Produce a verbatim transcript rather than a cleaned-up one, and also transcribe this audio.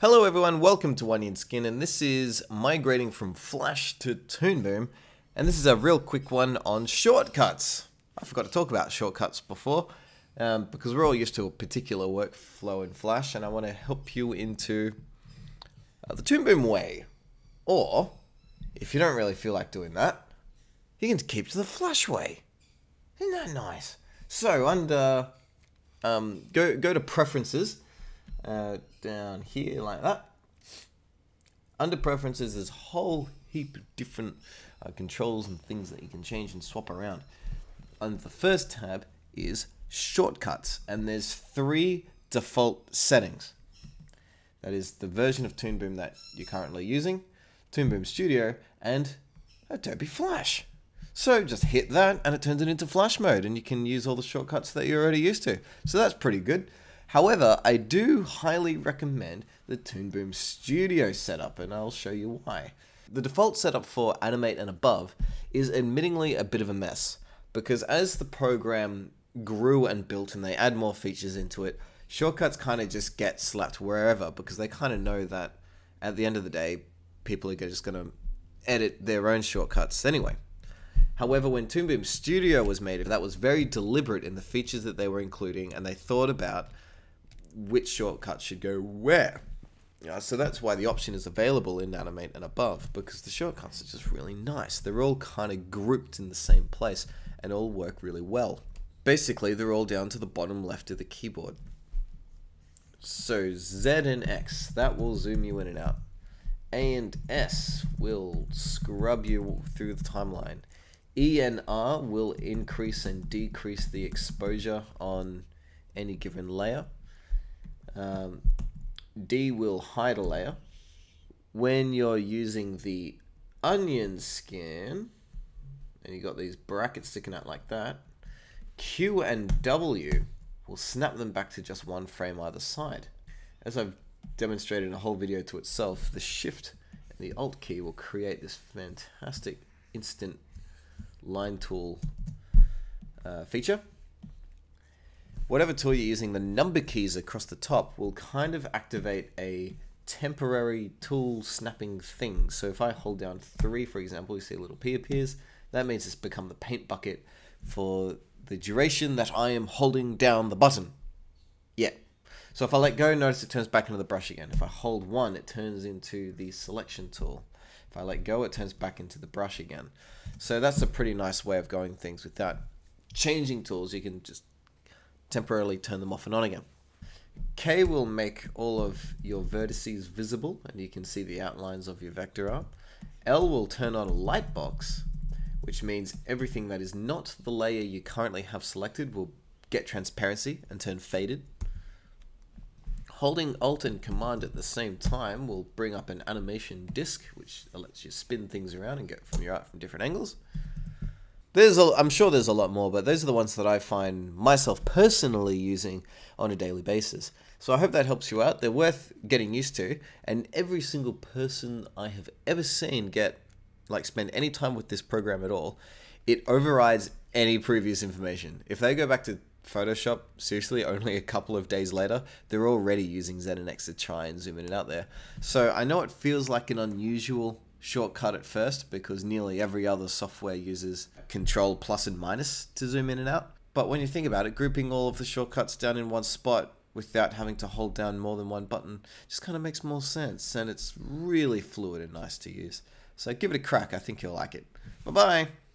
Hello everyone, welcome to Onion Skin, and this is migrating from Flash to ToonBoom, and this is a real quick one on shortcuts. I forgot to talk about shortcuts before, um, because we're all used to a particular workflow in Flash, and I want to help you into uh, the ToonBoom way. Or, if you don't really feel like doing that, you can keep to the Flash way. Isn't that nice? So, under, um, go, go to Preferences. Uh, down here like that. Under Preferences, there's a whole heap of different uh, controls and things that you can change and swap around. Under the first tab is Shortcuts, and there's three default settings. That is the version of ToonBoom that you're currently using, Toon Boom Studio, and Adobe Flash. So just hit that, and it turns it into Flash mode, and you can use all the shortcuts that you're already used to. So that's pretty good. However, I do highly recommend the ToonBoom Studio setup, and I'll show you why. The default setup for Animate and above is admittingly a bit of a mess, because as the program grew and built and they add more features into it, shortcuts kind of just get slapped wherever, because they kind of know that at the end of the day, people are just going to edit their own shortcuts anyway. However, when ToonBoom Studio was made, that was very deliberate in the features that they were including, and they thought about which shortcut should go where. Uh, so that's why the option is available in Animate and above, because the shortcuts are just really nice. They're all kind of grouped in the same place and all work really well. Basically, they're all down to the bottom left of the keyboard. So Z and X, that will zoom you in and out. A and S will scrub you through the timeline. E and R will increase and decrease the exposure on any given layer. Um, D will hide a layer. When you're using the Onion Skin, and you got these brackets sticking out like that, Q and W will snap them back to just one frame either side. As I've demonstrated in a whole video to itself, the Shift and the Alt key will create this fantastic instant line tool uh, feature. Whatever tool you're using, the number keys across the top will kind of activate a temporary tool snapping thing. So if I hold down three, for example, you see a little P appears. That means it's become the paint bucket for the duration that I am holding down the button. Yeah. So if I let go, notice it turns back into the brush again. If I hold one, it turns into the selection tool. If I let go, it turns back into the brush again. So that's a pretty nice way of going things without changing tools. You can just temporarily turn them off and on again. K will make all of your vertices visible, and you can see the outlines of your vector art. L will turn on a light box, which means everything that is not the layer you currently have selected will get transparency and turn faded. Holding Alt and Command at the same time will bring up an animation disc, which lets you spin things around and get from your art from different angles. There's, a, I'm sure there's a lot more, but those are the ones that I find myself personally using on a daily basis. So I hope that helps you out. They're worth getting used to, and every single person I have ever seen get, like, spend any time with this program at all, it overrides any previous information. If they go back to Photoshop, seriously, only a couple of days later, they're already using Z and X to try and zoom in and out there. So I know it feels like an unusual shortcut at first, because nearly every other software uses Control plus and minus to zoom in and out. But when you think about it, grouping all of the shortcuts down in one spot without having to hold down more than one button just kind of makes more sense, and it's really fluid and nice to use. So give it a crack. I think you'll like it. Bye-bye.